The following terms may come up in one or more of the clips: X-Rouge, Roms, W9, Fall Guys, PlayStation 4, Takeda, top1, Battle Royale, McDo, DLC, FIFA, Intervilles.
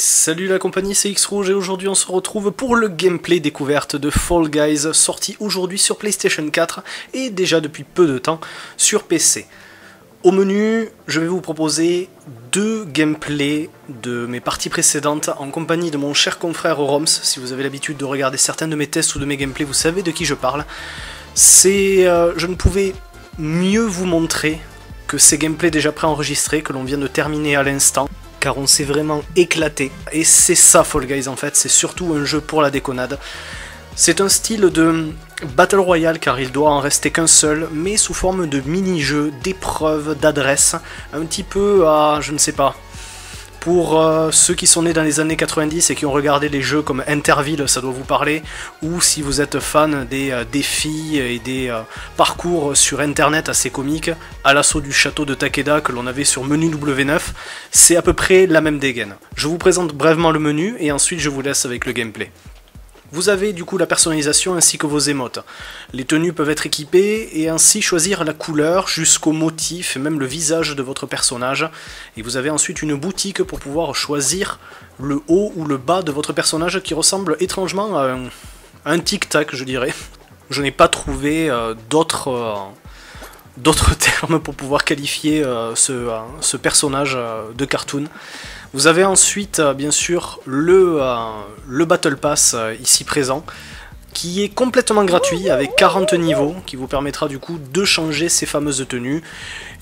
salut la compagnie, c'est X-Rouge et aujourd'hui on se retrouve pour le gameplay découverte de Fall Guys, sorti aujourd'hui sur PlayStation 4 et déjà depuis peu de temps sur PC. Au menu, je vais vous proposer deux gameplays de mes parties précédentes en compagnie de mon cher confrère Roms. Si vous avez l'habitude de regarder certains de mes tests ou de mes gameplays, vous savez de qui je parle. Je ne pouvais mieux vous montrer que ces gameplays déjà préenregistrés que l'on vient de terminer à l'instant, car on s'est vraiment éclaté, et c'est ça Fall Guys en fait, c'est surtout un jeu pour la déconnade. C'est un style de Battle Royale car il doit en rester qu'un seul, mais sous forme de mini-jeu, d'épreuves, d'adresses, un petit peu à, je ne sais pas, pour ceux qui sont nés dans les années 90 et qui ont regardé les jeux comme Intervilles, ça doit vous parler, ou si vous êtes fan des défis et des parcours sur internet assez comiques, à l'assaut du château de Takeda que l'on avait sur menu W9, c'est à peu près la même dégaine. Je vous présente brièvement le menu et ensuite je vous laisse avec le gameplay. Vous avez du coup la personnalisation ainsi que vos émotes. Les tenues peuvent être équipées et ainsi choisir la couleur jusqu'au motif, même le visage de votre personnage. Et vous avez ensuite une boutique pour pouvoir choisir le haut ou le bas de votre personnage qui ressemble étrangement à un tic-tac, je dirais. Je n'ai pas trouvé d'autres termes pour pouvoir qualifier ce personnage de cartoon. Vous avez ensuite, bien sûr, le Battle Pass ici présent, qui est complètement gratuit, avec 40 niveaux, qui vous permettra du coup de changer ces fameuses tenues.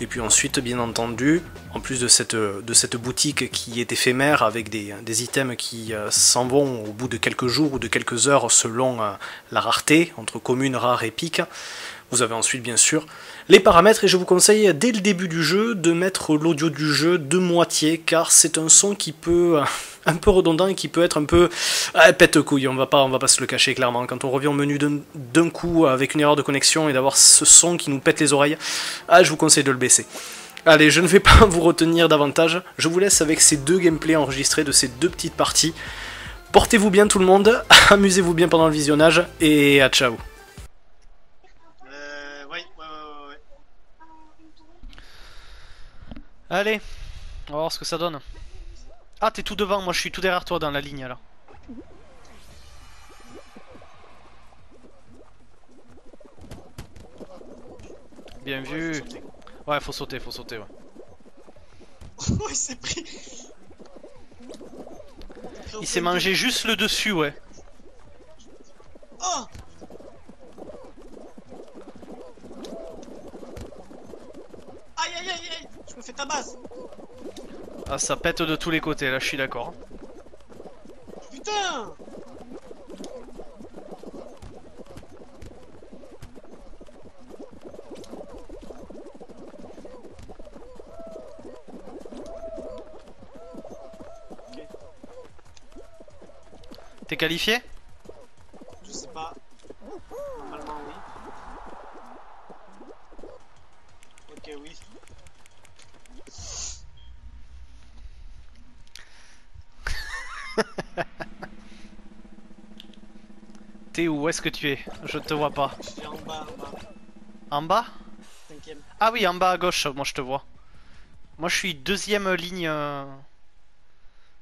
Et puis ensuite, bien entendu, en plus de cette boutique qui est éphémère, avec des items qui s'en vont au bout de quelques jours ou de quelques heures, selon la rareté, entre communes rares et piques. Vous avez ensuite, bien sûr, les paramètres, et je vous conseille, dès le début du jeu, de mettre l'audio du jeu de moitié, car c'est un son qui peut... un peu redondant et qui peut être un peu... Ah, pète-couille, on va pas se le cacher, clairement. Quand on revient au menu d'un coup, avec une erreur de connexion, et d'avoir ce son qui nous pète les oreilles, ah, je vous conseille de le baisser. Allez, je ne vais pas vous retenir davantage, je vous laisse avec ces deux gameplays enregistrés de ces deux petites parties. Portez-vous bien tout le monde, amusez-vous bien pendant le visionnage, et à ciao. Allez, on va voir ce que ça donne. Ah, t'es tout devant, moi je suis tout derrière toi dans la ligne là. Bien vu. Ouais, faut sauter, ouais. Oh, il s'est pris. Il s'est mangé juste le dessus, ouais. Oh! Aïe, je me fais tabasse. Ah, ça pète de tous les côtés, là, je suis d'accord. Putain! Okay. T'es qualifié? Je sais pas. Normalement, oui. Ok, oui. T'es où? Où est-ce que tu es? Je te vois pas. Je suis en bas, en bas. En bas? Cinquième. Ah oui, en bas à gauche, moi je te vois. Moi je suis deuxième ligne...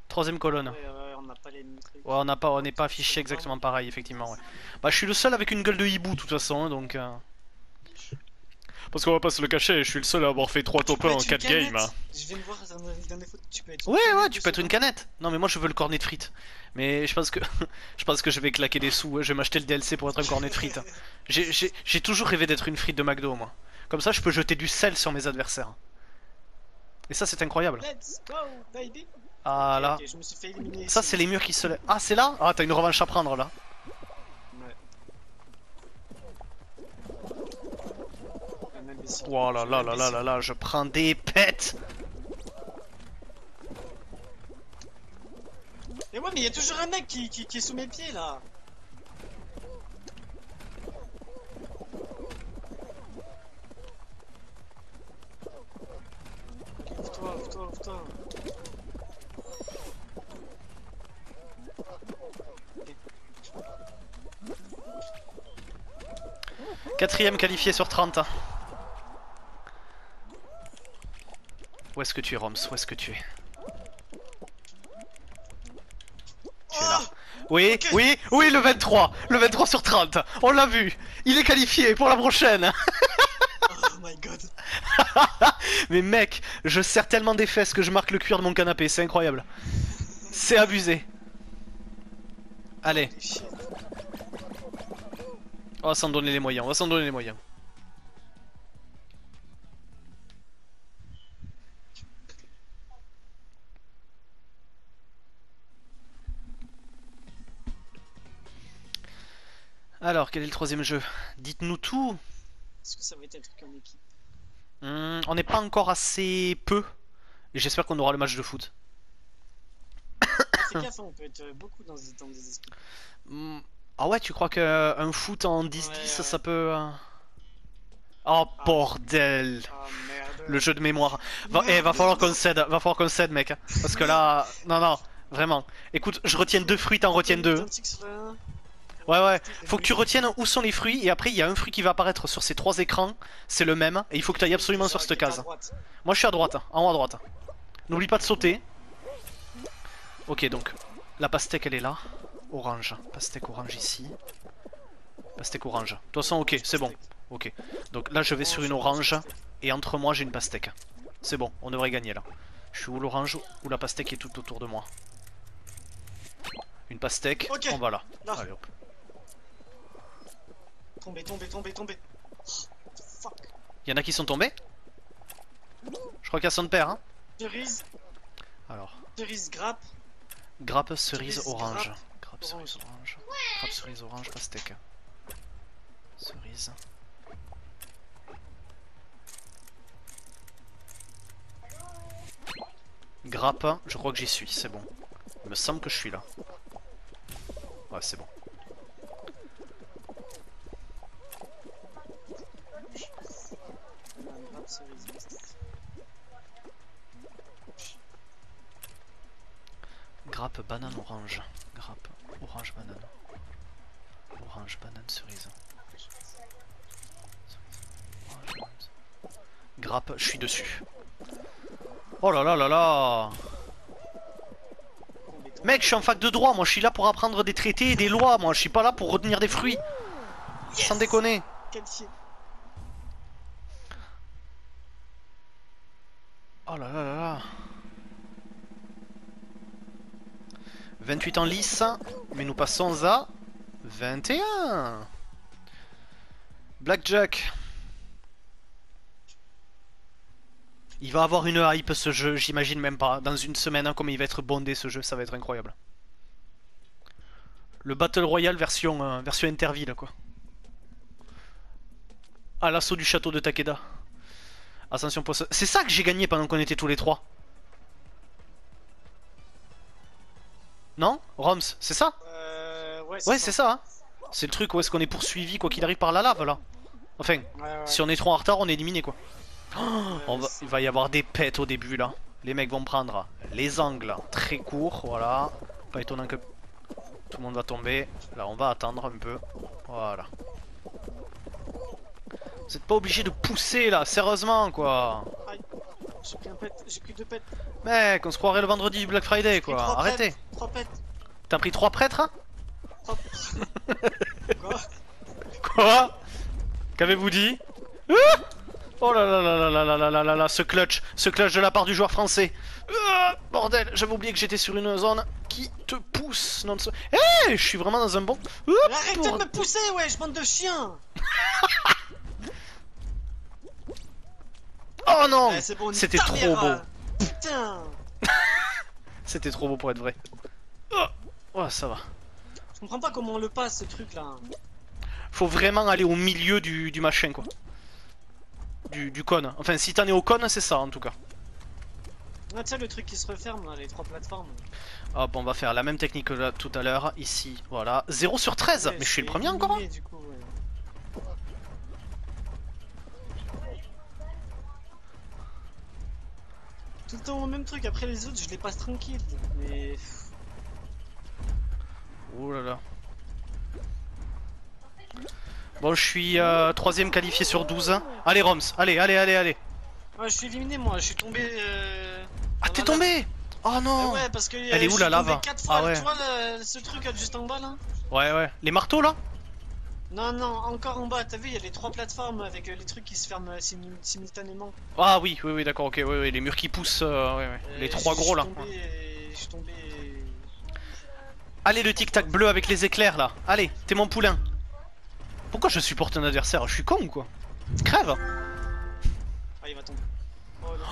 troisième colonne. Ouais, on n'a pas les mêmes trucs. Ouais, on n'est pas affiché exactement pareil, effectivement, ouais. Bah je suis le seul avec une gueule de hibou, de toute façon, donc... Parce qu'on va pas se le cacher, je suis le seul à avoir fait 3 top 1 en 4 games. Hein. Je viens de voir dans les photos, tu peux être... Ouais, tu peux être une canette. Non mais moi je veux le cornet de frites. Mais je pense que je vais claquer des sous, hein. Je vais m'acheter le DLC pour être un cornet de frites. J'ai toujours rêvé d'être une frite de McDo, moi. Comme ça je peux jeter du sel sur mes adversaires. Et ça c'est incroyable. Let's go, baby. Ah là. Okay, je me suis fait éliminer. Ça c'est les murs qui se lèvent. Ah c'est là. Ah t'as une revanche à prendre là. Oh là là là là là là, je prends des pets. Mais ouais, mais y'a toujours un mec qui est sous mes pieds là. Ouvre-toi, ouvre-toi, ouvre-toi. Quatrième qualifié sur 30. Où est-ce que tu es, Roms? Où est-ce que tu es? Oui, okay. oui, le 23. Le 23 sur 30. On l'a vu. Il est qualifié pour la prochaine. Oh my god. Mais mec, je serre tellement des fesses que je marque le cuir de mon canapé. C'est incroyable. C'est abusé. Allez. On va s'en donner les moyens. Alors, quel est le troisième jeu? Dites-nous tout. Est-ce que ça va être un truc en équipe? On n'est pas encore assez peu. J'espère qu'on aura le match de foot. C'est café, on peut être beaucoup dans des équipes. Ah ouais, tu crois qu'un foot en 10-10, ouais, ça peut... Oh bordel, oh, merde. Le jeu de mémoire. Va falloir qu'on cède, mec. Hein, parce que là... Non, non, vraiment. Écoute, je retiens deux fruits, t'en retiens deux. Ouais, ouais, faut que tu retiennes où sont les fruits, et après il y a un fruit qui va apparaître sur ces trois écrans, c'est le même, et il faut que tu ailles absolument sur cette case. Moi je suis à droite, en haut à droite. N'oublie pas de sauter. Ok, donc, la pastèque elle est là. Orange, pastèque orange ici. Pastèque orange. De toute façon, ok, c'est bon. Ok, donc là je vais sur une orange, et entre moi j'ai une pastèque. C'est bon, on devrait gagner là. Je suis où l'orange, ou la pastèque est tout autour de moi. Une pastèque, okay. On va là. Allez hop. Tombé, tombé. Fuck. Y'en a qui sont tombés? Je crois qu'il y a son père, hein. Cerise. Alors. Cerise, grappe. Grappe, cerise, orange. Grappe, cerise, orange. Grappe, cerise, orange, pastèque. Cerise. Grappe, je crois que j'y suis, c'est bon. Il me semble que je suis là. Ouais, c'est bon. Grappe, banane, orange. Grappe, orange, banane. Orange, banane, cerise. Grappe, je suis dessus. Oh là là là là. Mec, je suis en fac de droit, moi je suis là pour apprendre des traités et des lois, moi je suis pas là pour retenir des fruits. Yes. Sans déconner. Qualifié. Oh là là là là. 28 en lice, mais nous passons à 21. Blackjack. Il va avoir une hype ce jeu, j'imagine même pas. Dans une semaine, hein, comme il va être bondé ce jeu, ça va être incroyable. Le Battle Royale version Intervilles, quoi. À l'assaut du château de Takeda. Ascension poisson. C'est ça que j'ai gagné pendant qu'on était tous les trois. Non, Roms, c'est ça? Ouais, c'est ça. Hein. C'est le truc où est-ce qu'on est poursuivi, quoi qu'il arrive, par la lave, là. Enfin, ouais. Si on est trop en retard, on est éliminé, quoi. Oh, il va y avoir des pets au début, là. Les mecs vont prendre les angles très courts, voilà. Pas étonnant que tout le monde va tomber. Là, on va attendre un peu. Voilà. Vous êtes pas obligé de pousser là, sérieusement quoi. Aïe, j'ai pris un pet, j'ai pris deux pets. Mec, on se croirait le vendredi du Black Friday quoi, arrêtez. T'as pris trois prêtres hein? Quoi? Quoi? Qu'avez-vous dit? Oh là là là là là là là là là, ce clutch de la part du joueur français. Bordel, j'avais oublié que j'étais sur une zone qui te pousse. Non, hey, je suis vraiment dans un bon... Arrêtez de me pousser, ouais, je bande de chiens. Oh non, ouais, c'était trop beau. Putain. C'était trop beau pour être vrai. Oh, oh, ça va. Je comprends pas comment on le passe ce truc là. Faut vraiment aller au milieu du machin quoi. Du cône. Enfin si t'en es au cône c'est ça en tout cas. Ah tiens le truc qui se referme là, les trois plateformes. Hop on va faire la même technique que là, tout à l'heure. Ici voilà. 0 sur 13 ouais, mais je suis le premier éliminé, encore hein. Du coup, ouais. Tout le temps au même truc, après les autres je les passe tranquille, mais... Oh là là. Bon je suis 3ème qualifié sur 12. Allez Roms, allez. Ouais, je suis éliminé moi, je suis tombé... Ah t'es tombé? Oh non, ouais, parce que, elle est où la lave? Ah ouais. Tu vois ce truc juste en bas là? Ouais ouais. Les marteaux là? Non non, encore en bas, t'as vu, il y a les trois plateformes avec les trucs qui se ferment simultanément. Ah oui, oui, oui, d'accord, ok, oui, oui, les murs qui poussent, ouais, ouais. Les trois gros là. Je suis tombé... Allez le tic-tac bleu avec les éclairs là, allez, t'es mon poulain. Pourquoi je supporte un adversaire? Je suis con ou quoi? Crève! Ah il va tomber.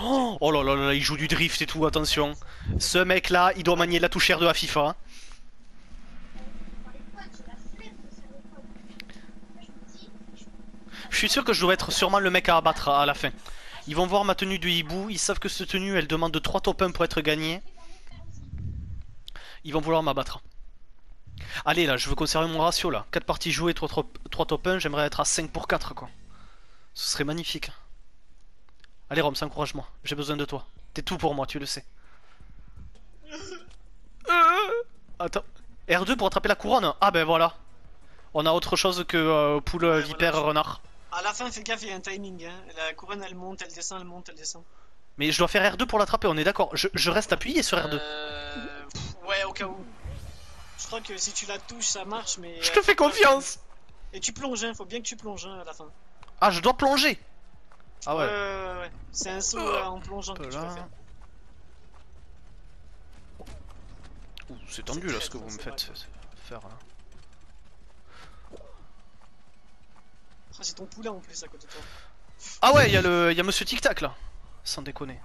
Oh, oh là là là, il joue du drift et tout, attention. Ce mec là, il doit manier la touche R2 à FIFA. Je suis sûr que je dois être sûrement le mec à abattre à la fin. Ils vont voir ma tenue de hibou, ils savent que cette tenue elle demande 3 top-1 pour être gagnée. Ils vont vouloir m'abattre. Allez là, je veux conserver mon ratio là. 4 parties jouées, 3 top-1, j'aimerais être à 5 pour 4 quoi. Ce serait magnifique. Allez Roms, encourage-moi, j'ai besoin de toi. T'es tout pour moi, tu le sais. Attends, R2 pour attraper la couronne? Ah ben voilà. On a autre chose que poule, ouais, vipère, voilà, renard. À la fin, fais gaffe, il y a un timing, hein. La couronne elle monte, elle descend, elle monte, elle descend. Mais je dois faire R2 pour l'attraper, on est d'accord. Je reste appuyé sur R2. Ouais, au cas où. Je crois que si tu la touches, ça marche, mais... Je te fais confiance. Et tu plonges, hein, faut bien que tu plonges hein, à la fin. Ah, je dois plonger? Ah ouais. Ouais. C'est un saut en plongeant que tu peux faire. C'est tendu là ce que vous me faites faire là. Ah, c'est ton poulain en plus à côté de toi. Ah ouais, il y a monsieur Tic Tac là. Sans déconner.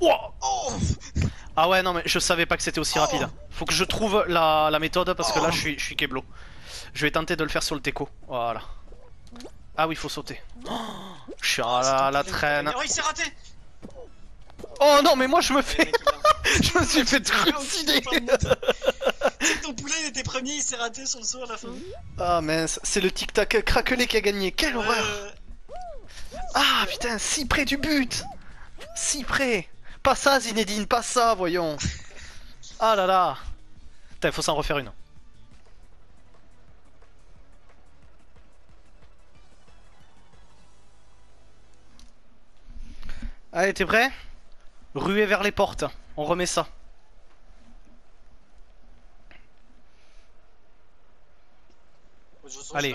Wow, oh. Ah ouais, non mais je savais pas que c'était aussi rapide. Faut que je trouve la méthode parce que là je suis keblo. Je vais tenter de le faire sur le teco. Voilà. Ah oui, faut sauter. Oh, je suis à la traîne. Oh, il s'est raté. Oh non, mais moi je me fais... je me suis fait trucider. Tu sais que ton poulet il était premier, il s'est raté sur le saut à la fin. Ah mince, c'est le tic-tac craquelé qui a gagné, quelle horreur. Ah putain, si près du but. Si près. Pas ça Zinedine, pas ça, voyons. Ah là là. Putain, faut s'en refaire une. Allez, t'es prêt? Ruée vers les portes, on remet ça. Allez,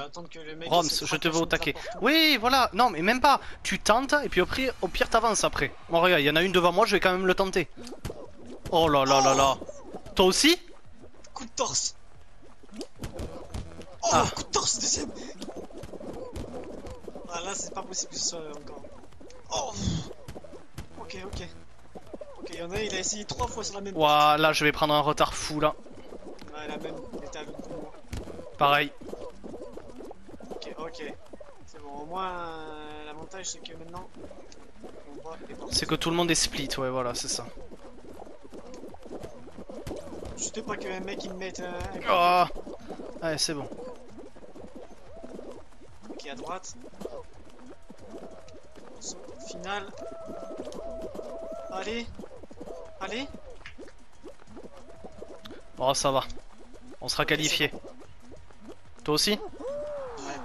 Roms, je te veux au taquet. Oui, voilà, non mais même pas. Tu tentes et puis au pire t'avances après. Bon regarde, il y en a une devant moi, je vais quand même le tenter. Oh là là là là. Toi aussi? Coup de torse. Oh, coup de torse deuxième. Ah là, c'est pas possible que ce soit encore. Oh. Ok, y'en a un, il a essayé 3 fois sur la même. Ouah, là je vais prendre un retard fou là. Ouais, la même, il était à l'autre bout. Pareil. Ok. C'est bon, au moins l'avantage c'est que maintenant on voit les portes. C'est que tout le monde est split, ouais, voilà, c'est ça. Je sais pas qu'un mec il me mette un. Oh. Allez, c'est bon. Ok, à droite. Final. Allez, allez. Oh ça va, on sera qualifié. Toi aussi? Ouais.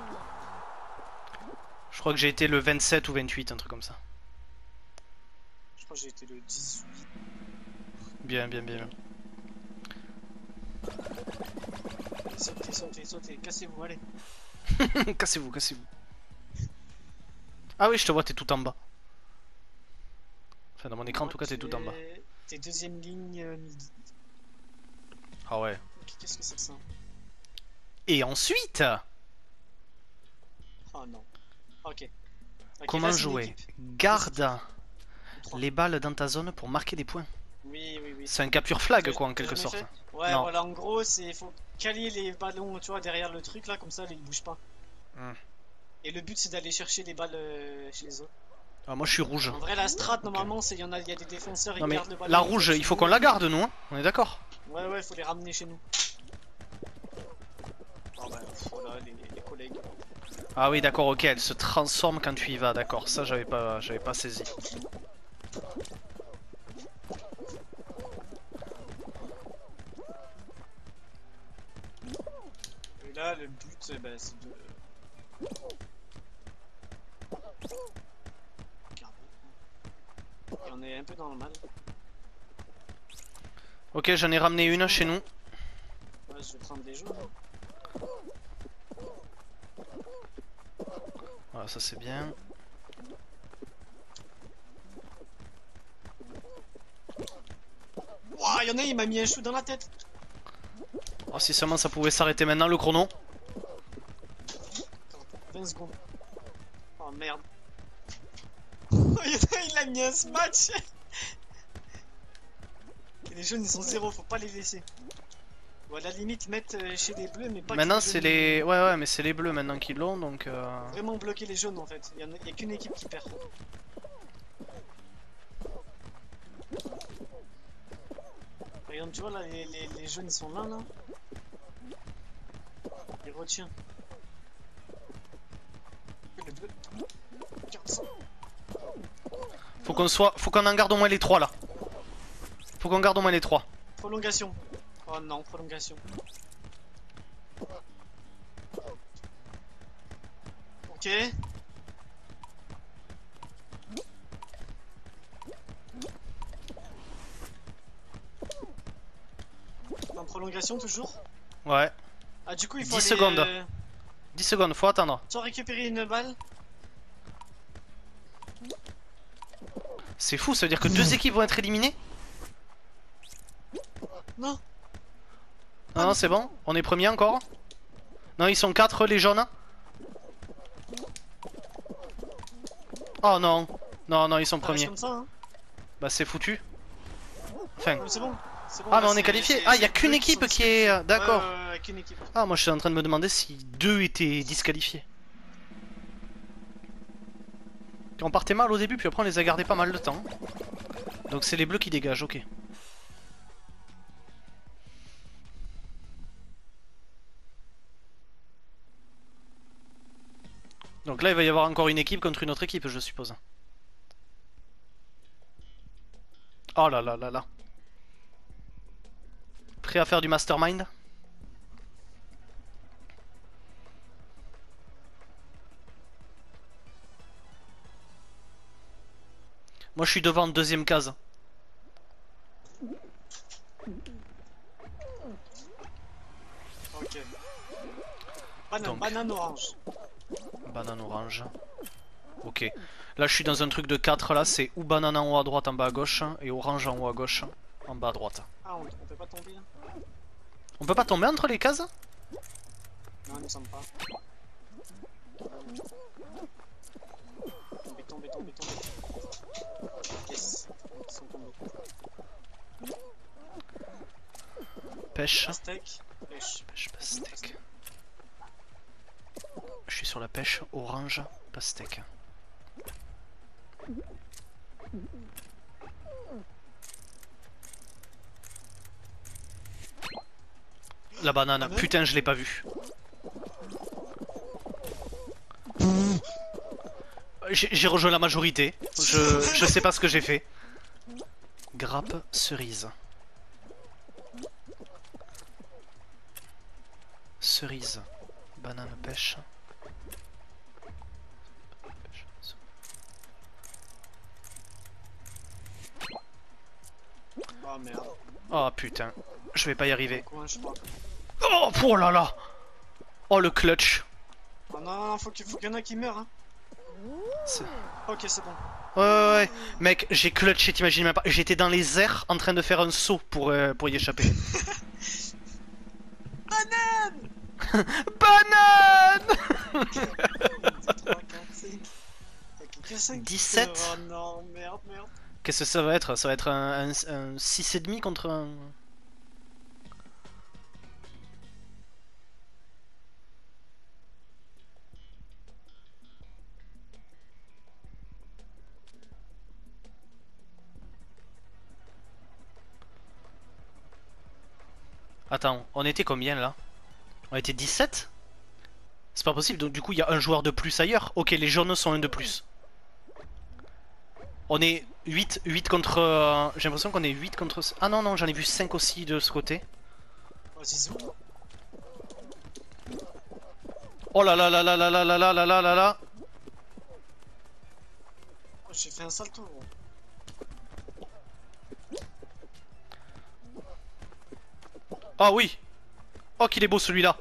Je crois que j'ai été le 27 ou 28, un truc comme ça. Je crois que j'ai été le 18. Bien. Sautez, cassez-vous, allez. cassez-vous. Ah oui, je te vois, t'es tout en bas. Enfin, dans mon écran, en tout cas, t'es tout en bas. T'es deuxième ligne midi. Ah ouais. Qu'est-ce que c'est que ça? Et ensuite? Oh non. Ok. Comment jouer? Garde les balles dans ta zone pour marquer des points. Oui. C'est un capture flag, quoi, en quelque sorte. Ouais, non. Voilà, en gros, il faut caler les ballons, tu vois, derrière le truc, là, comme ça, ils bougent pas. Et le but, c'est d'aller chercher les balles chez les autres. Ah, moi je suis rouge. En vrai, la strat normalement, c'est il y a des défenseurs, ils gardent le ballon. La rouge, il faut qu'on la garde, nous, hein. On est d'accord? Ouais, faut les ramener chez nous. Oh, bah, voilà, les collègues. Ah, oui, d'accord, ok, elle se transforme quand tu y vas, d'accord. Ça, j'avais pas saisi. Et là, le but, bah, c'est de. Et on est un peu dans le mal. Ok, j'en ai ramené une chez nous. Ouais, je vais prendre des jeux. Voilà, ça c'est bien. Ouah, y'en a, il m'a mis un chou dans la tête. Oh, si seulement ça pouvait s'arrêter maintenant le chrono. 20 secondes. Oh merde. Il a mis un smash. Les jeunes ils sont zéro, faut pas les laisser. Ou à la limite mettre chez les bleus, mais pas. Maintenant c'est les... Ouais ouais, mais c'est les bleus maintenant qui l'ont, donc vraiment bloquer les jaunes en fait, y a qu'une équipe qui perd. Par exemple tu vois là, les jaunes ils sont là, là. Il retient. Le bleu. Regarde ça. Faut qu'on en garde au moins les trois là. Faut qu'on garde au moins les trois. Prolongation. Oh non, prolongation. Ok. En prolongation toujours. Ouais. Ah du coup il faut 10 aller... secondes. 10 secondes, faut attendre. Tu as récupéré une balle. C'est fou, ça veut dire que deux équipes vont être éliminées. Non. Non, non c'est bon, on est premier encore. Non, ils sont 4 les jaunes. Oh non. Non, non, ils sont premiers. Comme ça, hein. Bah c'est foutu. Enfin. C'est bon. Bon, ah mais on est qualifié. Ah, il y a qu'une équipe qui est... D'accord. Ah, moi je suis en train de me demander si deux étaient disqualifiés. On partait mal au début, puis après on les a gardés pas mal de temps. Donc c'est les bleus qui dégagent, ok. Donc là il va y avoir encore une équipe contre une autre équipe, je suppose. Oh là là là là. Prêt à faire du mastermind ? Moi je suis devant, deuxième case. Ok. Banane orange. Banane orange. Ok. Là je suis dans un truc de 4, là c'est ou banane en haut à droite en bas à gauche et orange en haut à gauche en bas à droite. Ah oui, on peut pas tomber là. On peut pas tomber entre les cases? Non, il me semble pas. Tomber, tomber, tomber, tomber. Yes. Ils sont tombés. Pêche. Pastèque. Pêche. Pêche, pastèque. Je suis sur la pêche, orange, pastèque. La banane, putain je l'ai pas vue. J'ai rejoint la majorité, je sais pas ce que j'ai fait. Grappe, cerise. Cerise, banane, pêche. Oh merde. Oh putain, je vais pas y arriver. Oh, oh là là. Oh le clutch. Oh non, non, faut qu'il y en a qui meurent hein. Ok, c'est bon. Ouais, mec, j'ai clutché, t'imagines même pas. J'étais dans les airs en train de faire un saut pour y échapper. Banane. Banane. 17. Oh non, merde, merde. Qu'est-ce que ça va être? Ça va être un 6,5 contre un... Attends, on était combien là? On était 17? C'est pas possible, donc du coup il y a un joueur de plus ailleurs. Ok, les jaunes sont un de plus. On est 8 contre... J'ai l'impression qu'on est 8 contre... Ah non, non, j'en ai vu 5 aussi de ce côté. Oh là là là là là là là là là là là. J'ai fait un sale tour. Ah oui. Oh qu'il est beau celui-là.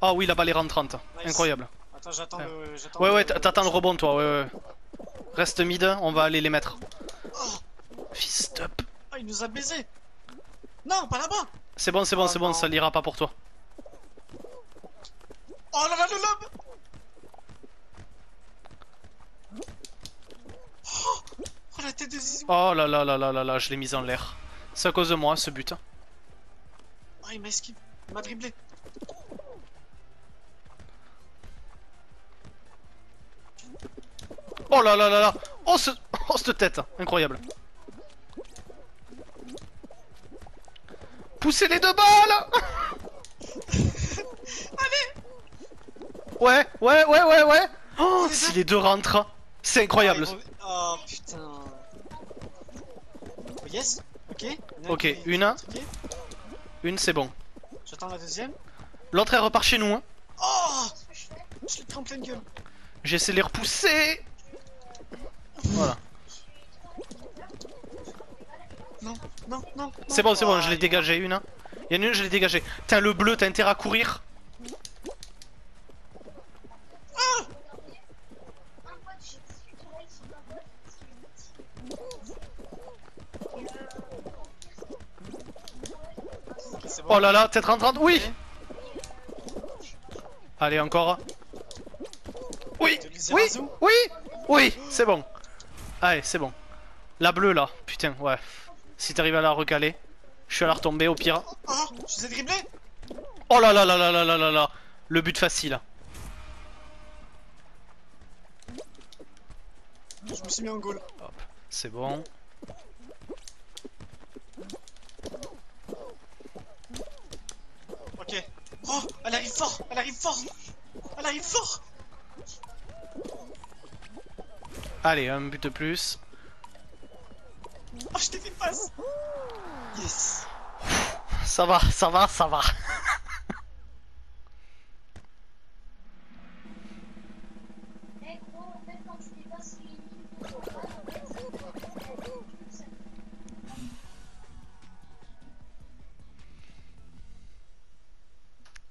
Ah oui, la balle est rentrante. Nice. Incroyable. Attends, j'attends le... Ouais, t'attends le rebond toi, ouais. Reste mid, on va aller les mettre. Oh. Fist up. Ah, il nous a baisé. Non, pas là-bas. C'est bon, c'est bon, c'est bon, ça l'ira pas pour toi. Oh là là, le lob. Oh la tête de Zizou. Oh là là là là là là, je l'ai mise en l'air. C'est à cause de moi ce but. Oh, il m'a esquivé, il m'a dribblé. Oh là là là là. Oh, cette tête, incroyable. Poussez les deux balles. Allez. Ouais. Oh, si les deux rentrent, c'est incroyable. Oh putain. Oh, yes. Ok. Ok, une. Une, c'est bon. J'attends la deuxième. L'autre elle repart chez nous. Hein. Oh, je l'ai pris en pleine gueule. J'essaie de les repousser. Voilà. Non. C'est bon, je l'ai dégagé une. Hein. Il y en a une, je l'ai dégagé. Tiens, le bleu, t'as intérêt à courir. Ah, bon. Oh là là, t'es 30-30, oui. Allez, encore. Oui, c'est bon. Allez, c'est bon. La bleue là, putain, ouais. Si t'arrives à la recaler, je suis à la retomber au pire. Oh, je vous ai dribblé. Oh là là là là là là là là. Le but facile. Je me suis mis en goal. Hop, c'est bon. Ok. Oh, elle arrive fort, elle arrive fort. Elle arrive fort. Allez, un but de plus. Oh, je t'ai fait passe. Yes. Ça va.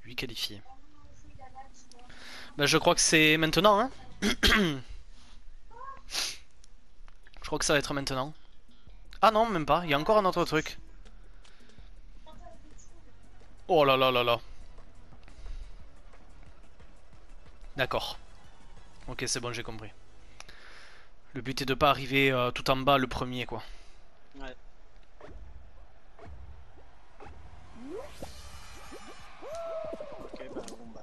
Lui qualifié. Bah, je crois que c'est maintenant, hein. Je crois que ça va être maintenant. Ah non, même pas, il y a encore un autre truc. Oh là là là là. D'accord. Ok, c'est bon, j'ai compris. Le but est de pas arriver tout en bas le premier, quoi. Ouais. Ok, bah bon bah.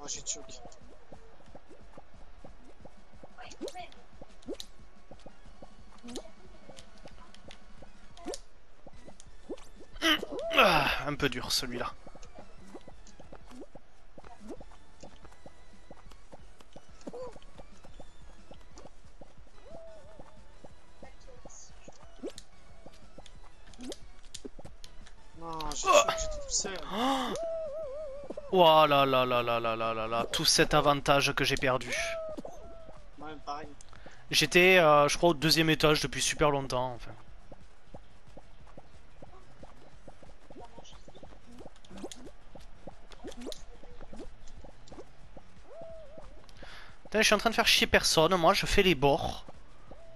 Oh, j'ai choqué. Ah, un peu dur celui-là. Non, j'ai tout seul. Oh là là là là là là là là, tout cet avantage que j'ai perdu. Ouais, pareil. J'étais, je crois, au deuxième étage depuis super longtemps. Enfin. Putain, je suis en train de faire chier personne, moi je fais les bords.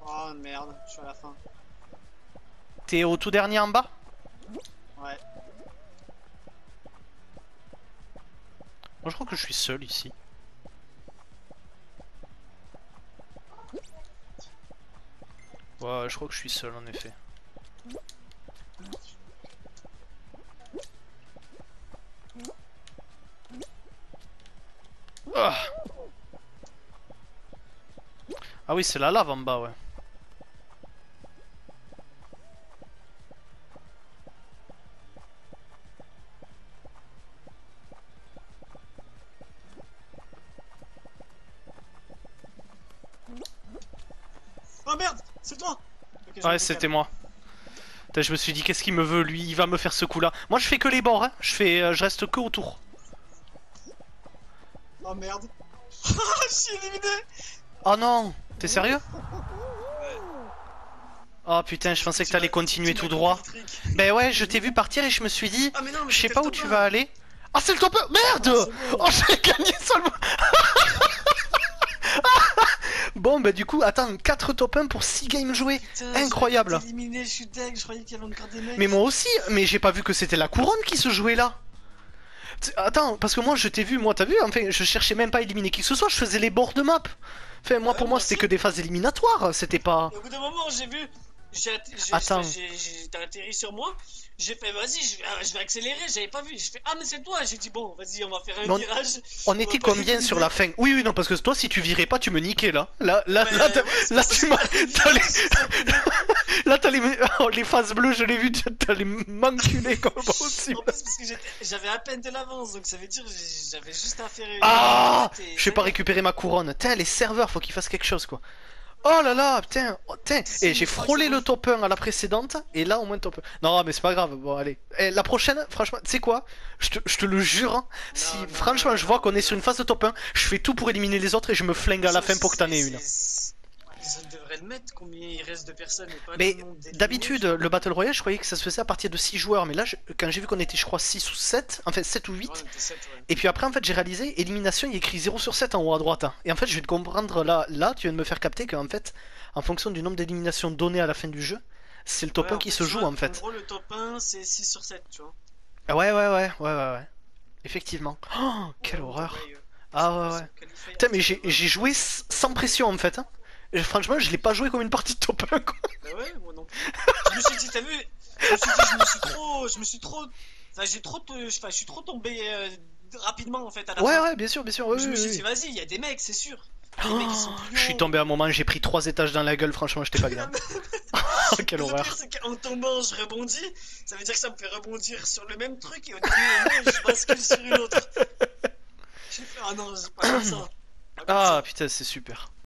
Oh merde, je suis à la fin. T'es au tout dernier en bas? Ouais. Moi je crois que je suis seul ici. Ouais, je crois que je suis seul en effet. Ah, ah oui, c'est la lave en bas, ouais. Oh merde, c'est toi. Okay, ouais, c'était moi. Putain, je me suis dit, qu'est-ce qu'il me veut lui? Il va me faire ce coup-là. Moi, je fais que les bords, hein. Je reste que autour. Oh merde. Je suis éliminé. Oh non, t'es sérieux? Oh putain, je pensais que t'allais continuer tout droit. Ben ouais, je t'ai vu partir et je me suis dit, je sais pas où tu vas aller. Ah, c'est le top. Merde! Oh, j'ai gagné seulement. Bon, bah, du coup, attends, 4 top 1 pour 6 games joués. Putain, incroyable! Éliminé, je suis dingue, je croyais qu'il y avait encore des mecs. Mais moi aussi, mais j'ai pas vu que c'était la couronne qui se jouait là. Attends, parce que moi je t'ai vu, moi t'as vu, enfin je cherchais même pas à éliminer qui que ce soit, je faisais les bords de map. Enfin, moi pour moi c'était que des phases éliminatoires, c'était pas. Au bout d'un moment j'ai vu, t'as atterri sur moi, j'ai fait vas-y, je vais accélérer, j'avais pas vu, j'ai fait ah mais c'est toi, j'ai dit bon vas-y on va faire un virage. On était combien sur la fin? Oui, oui, non, parce que toi si tu virais pas tu me niquais là. Là tu m'as. Là t'as les... Oh, les phases bleues, je l'ai vu, t'as les manculés comme possible. En plus parce que j'avais à peine de l'avance, donc ça veut dire j'avais juste à faire une... Ah et... Je vais pas récupérer ma couronne. Tain, les serveurs, faut qu'ils fassent quelque chose quoi. Oh là là, putain, oh, et j'ai frôlé le top 1 à la précédente, et là au moins top 1. Non mais c'est pas grave, bon allez. Et la prochaine, franchement, tu sais quoi, je te le jure, hein, non, si non, franchement non, je vois qu'on est sur une phase de top 1, je fais tout pour éliminer les autres et je me flingue à la fin pour que t'en aies une. Ça devrait le mettre, combien il reste de personnes et pas. Mais d'habitude, le Battle Royale, je croyais que ça se faisait à partir de 6 joueurs, mais là, quand j'ai vu qu'on était, je crois, 6 ou 7, enfin 7 ou 8, ouais, 7, ouais. Et puis après, en fait, j'ai réalisé, élimination, il écrit 0 sur 7 en haut à droite. Hein. Et en fait, je viens de comprendre, là, tu viens de me faire capter qu'en fait, en fonction du nombre d'éliminations données à la fin du jeu, c'est le top 1 qui se joue, en fait. En gros, le top 1, c'est 6 sur 7, tu vois. Ah ouais. Effectivement. Oh, quelle horreur. Ah ouais. Putain, mais j'ai joué sans pression, en fait, hein. Et franchement, je l'ai pas joué comme une partie de top 1 quoi. Bah ouais, moi non plus. Je me suis dit, t'as vu, je me suis trop. Enfin, je suis trop tombé rapidement en fait à la fin. Ouais, bien sûr. Ouais, je me suis dit, vas-y, il y a des mecs, c'est sûr. Mecs, je suis tombé à un moment, j'ai pris 3 étages dans la gueule, franchement, j'étais pas bien. Oh, quelle horreur. Le pire, c'est qu'en tombant, je rebondis. Ça veut dire que ça me fait rebondir sur le même truc et au dernier moment, je bascule sur une autre. J'ai fait, ah non, c'est pas comme ça. Ah putain, c'est super.